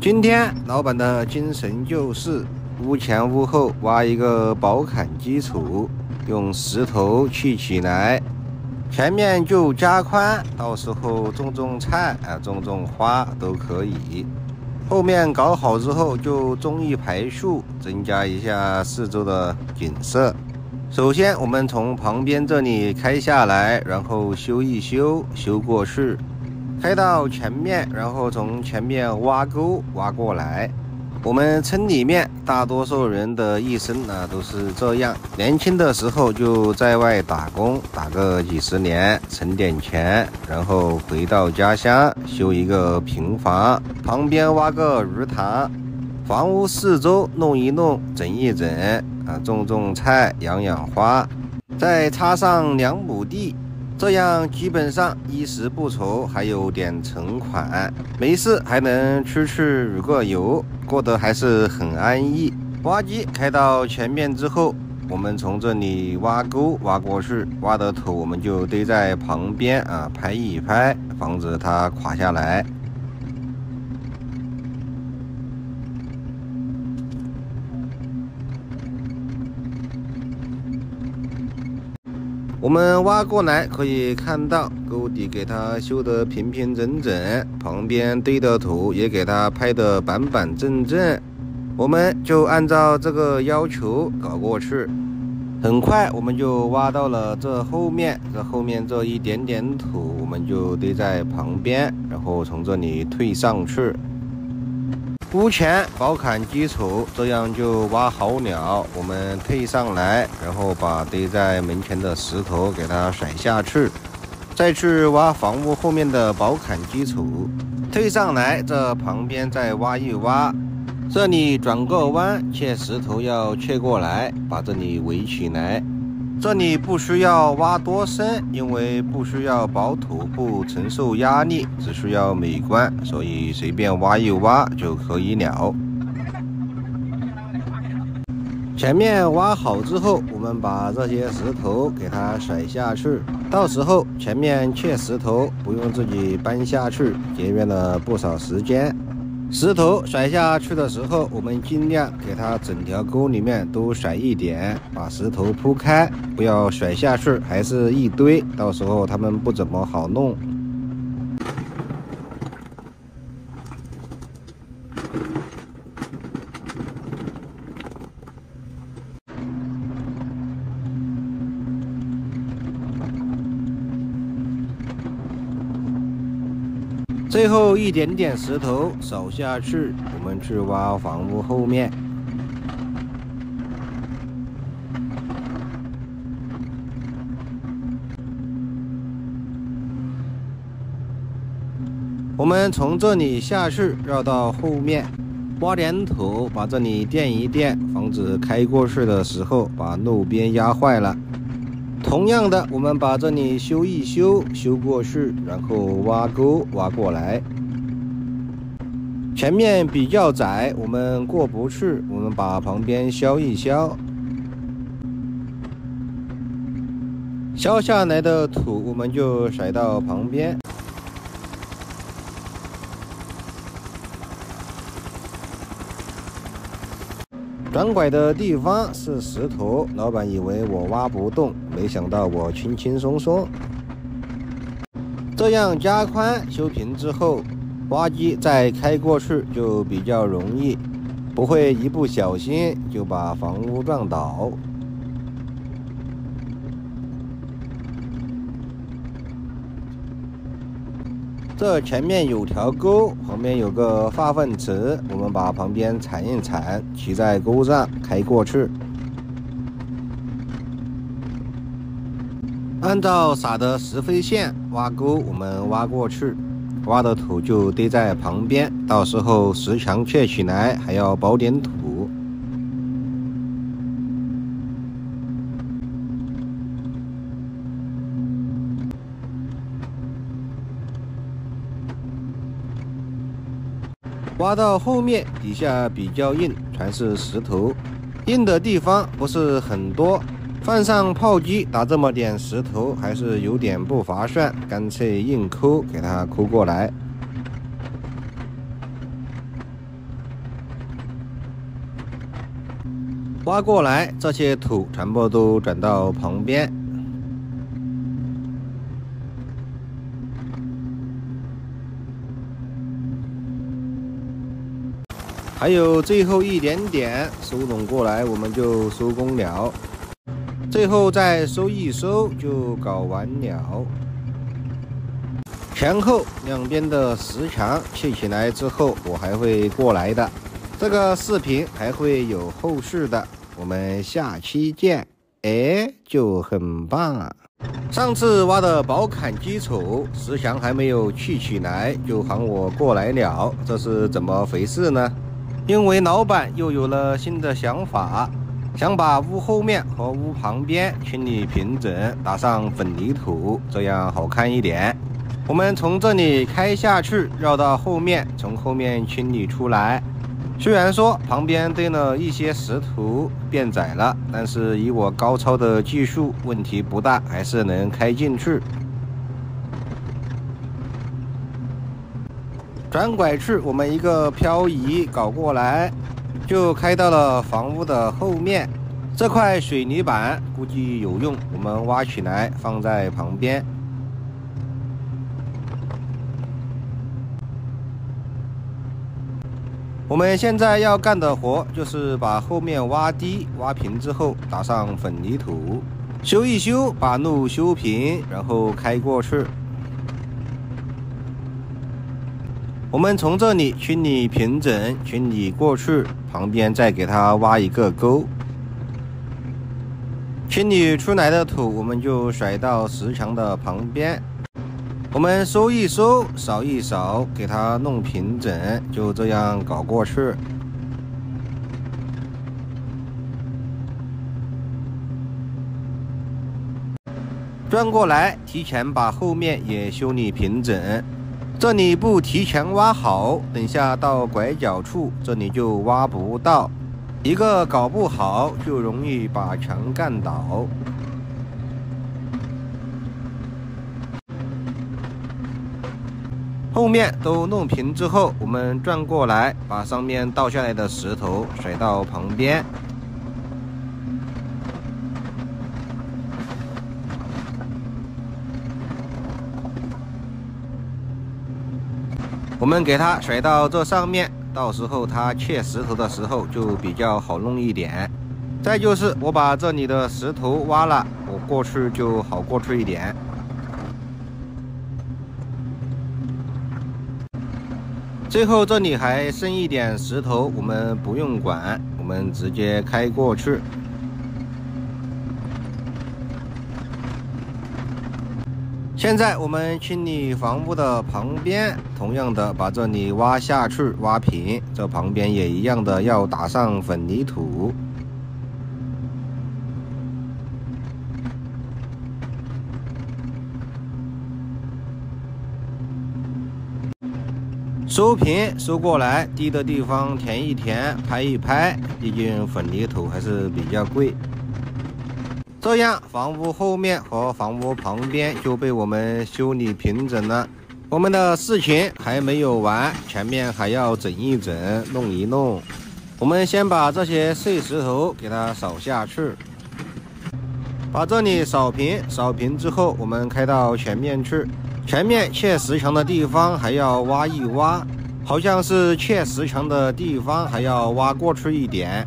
今天老板的精神就是屋前屋后挖一个薄坎基础，用石头砌起来，前面就加宽，到时候种种菜啊，种种花都可以。后面搞好之后就种一排树，增加一下四周的景色。首先我们从旁边这里开下来，然后修一修，修过去。 开到前面，然后从前面挖沟挖过来。我们村里面大多数人的一生呢都是这样，年轻的时候就在外打工，打个几十年，存点钱，然后回到家乡修一个平房，旁边挖个鱼塘，房屋四周弄一弄，整一整啊，种种菜，养养花，再插上2亩地。 这样基本上衣食不愁，还有点存款，没事还能出去旅个游，过得还是很安逸。挖机开到前面之后，我们从这里挖沟挖过去，挖的土我们就堆在旁边啊，拍一拍，防止它垮下来。 我们挖过来可以看到，沟底给它修得平平整整，旁边堆的土也给它拍得板板正正。我们就按照这个要求搞过去。很快我们就挖到了这后面，这一点点土我们就堆在旁边，然后从这里退上去。屋前薄坎基础，这样就挖好了。我们退上来，然后把堆在门前的石头给它甩下去，再去挖房屋后面的薄坎基础。退上来，这旁边再挖一挖，这里转个弯，切石头要切过来，把这里围起来。这里不需要挖多深，因为不需要薄土，不承受压力，只需要美观，所以随便挖一挖就可以了。前面挖好之后，我们把这些石头给它甩下去，到时候前面切石头不用自己搬下去，节约了不少时间。石头甩下去的时候，我们尽量给它整条沟里面都甩一点，把石头铺开，不要甩下去还是一堆，到时候它们不怎么好弄。最后一点点石头扫下去，我们去挖房屋后面。我们从这里下去，绕到后面，挖点土，把这里垫一垫，防止开过去的时候把路边压坏了。 同样的，我们把这里修一修，修过去，然后挖沟挖过来。前面比较窄，我们过不去，我们把旁边削一削。削下来的土，我们就甩到旁边。 转拐的地方是石头，老板以为我挖不动，没想到我轻轻松松。这样加宽修平之后，挖机再开过去就比较容易，不会一不小心就把房屋撞倒。 这前面有条沟，旁边有个化粪池，我们把旁边铲一铲，骑在沟上开过去。按照撒的石灰线挖沟，我们挖过去，挖的土就堆在旁边，到时候石墙砌起来还要薄点土。 挖到后面底下比较硬，全是石头，硬的地方不是很多。放上炮击打这么点石头还是有点不划算，干脆硬抠，给它抠过来。挖过来，这些土全部都转到旁边。还有最后一点点，收拢过来我们就收工了。最后再收一收就搞完了。 前后两边的石墙砌起来之后，我还会过来的。这个视频还会有后续的，我们下期见。哎，就很棒啊！上次挖的薄坎基础石墙还没有砌起来，就喊我过来了，这是怎么回事呢？因为老板又有了新的想法，想把屋后面和屋旁边清理平整，打上粉泥土，这样好看一点。 我们从这里开下去，绕到后面，从后面清理出来。虽然说旁边堆了一些石头，变窄了，但是以我高超的技术，问题不大，还是能开进去。转拐去，我们一个漂移搞过来，就开到了房屋的后面。这块水泥板估计有用，我们挖起来放在旁边。 我们现在要干的活就是把后面挖低、挖平之后，打上粉泥土，修一修，把路修平，然后开过去。我们从这里清理平整，清理过去，旁边再给它挖一个沟。清理出来的土，我们就甩到石墙的旁边。 我们收一收，扫一扫，给它弄平整，就这样搞过去。转过来，提前把后面也修理平整。这里不提前挖好，等下到拐角处，这里就挖不到。一个搞不好，就容易把墙干倒。 后面都弄平之后，我们转过来，把上面倒下来的石头甩到旁边。我们给它甩到这上面，到时候它切石头的时候就比较好弄一点。再就是我把这里的石头挖了，我过去就好过去一点。 最后这里还剩一点石头，我们不用管，我们直接开过去。现在我们清理房屋的旁边，同样的把这里挖下去，挖平，这旁边也一样的要打上粉泥土。 收平，收过来，低的地方填一填，拍一拍，毕竟粉泥土还是比较贵。这样，房屋后面和房屋旁边就被我们修理平整了。我们的事情还没有完，前面还要整一整，弄一弄。我们先把这些碎石头给它扫下去，把这里扫平。扫平之后，我们开到前面去。 前面砌石墙的地方还要挖一挖，好像是砌石墙的地方还要挖过去一点。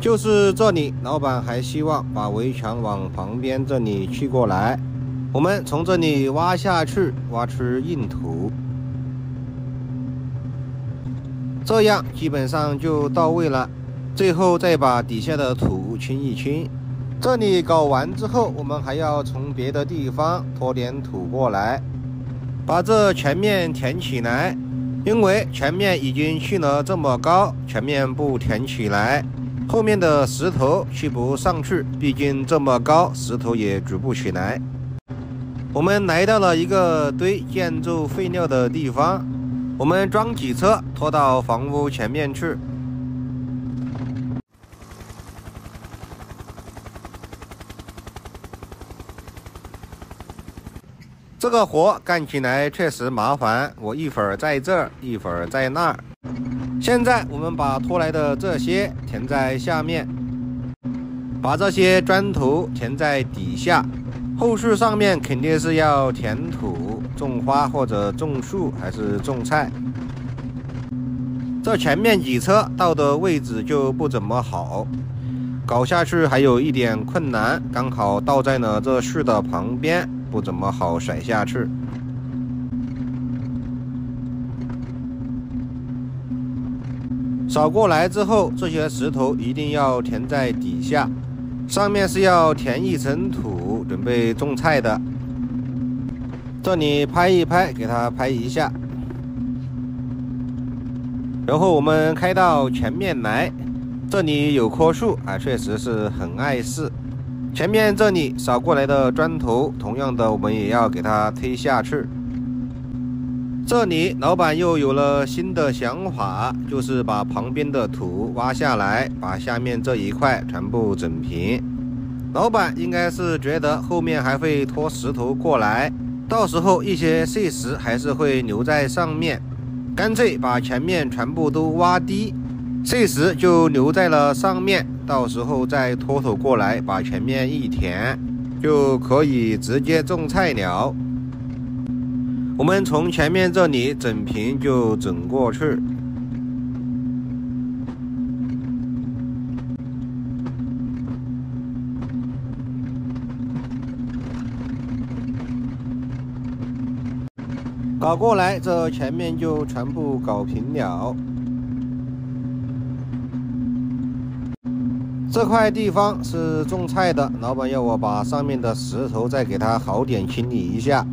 就是这里，老板还希望把围墙往旁边这里砌过来，我们从这里挖下去，挖出硬土。 这样基本上就到位了。 最后再把底下的土清一清，这里搞完之后，我们还要从别的地方拖点土过来，把这前面填起来。因为前面已经砌了这么高，前面不填起来，后面的石头砌不上去，毕竟这么高，石头也举不起来。我们来到了一个堆建筑废料的地方，我们装几车拖到房屋前面去。这个活干起来确实麻烦，我一会儿在这儿，一会儿在那儿。现在我们把拖来的这些填在下面，把这些砖头填在底下。后续上面肯定是要填土、种花或者种树，还是种菜。这前面几车到的位置就不怎么好，搞下去还有一点困难，刚好倒在了这树的旁边。 不怎么好甩下去。扫过来之后，这些石头一定要填在底下，上面是要填一层土，准备种菜的。这里拍一拍，给它拍一下。然后我们开到前面来，这里有棵树啊，确实是很碍事。 前面这里扫过来的砖头，同样的我们也要给它推下去。这里老板又有了新的想法，就是把旁边的土挖下来，把下面这一块全部整平。老板应该是觉得后面还会拖石头过来，到时候一些碎石还是会留在上面，干脆把前面全部都挖低，碎石就留在了上面。 到时候再拖土过来，把前面一填，就可以直接种菜了。我们从前面这里整平就整过去。搞过来，这前面就全部搞平了。 这块地方是种菜的，老板要我把上面的石头再给它好点清理一下。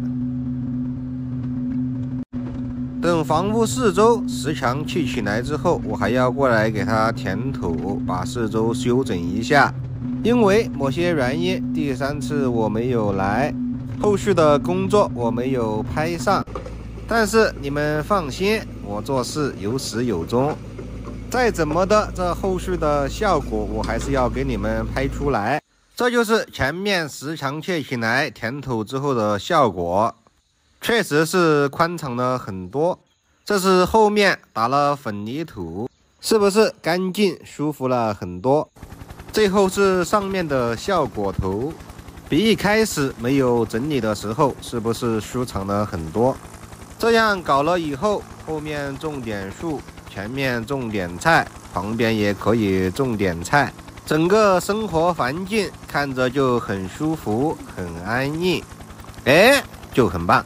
等房屋四周石墙砌起来之后，我还要过来给它填土，把四周修整一下。因为某些原因，第三次我没有来，后续的工作我没有拍上。但是你们放心，我做事有始有终。 再怎么的，这后续的效果我还是要给你们拍出来。这就是前面石墙砌起来填土之后的效果，确实是宽敞了很多。这是后面打了粉泥土，是不是干净舒服了很多？最后是上面的效果图，比一开始没有整理的时候是不是舒畅了很多？这样搞了以后，后面种点树。 前面种点菜，旁边也可以种点菜，整个生活环境看着就很舒服，很安逸，哎，就很棒。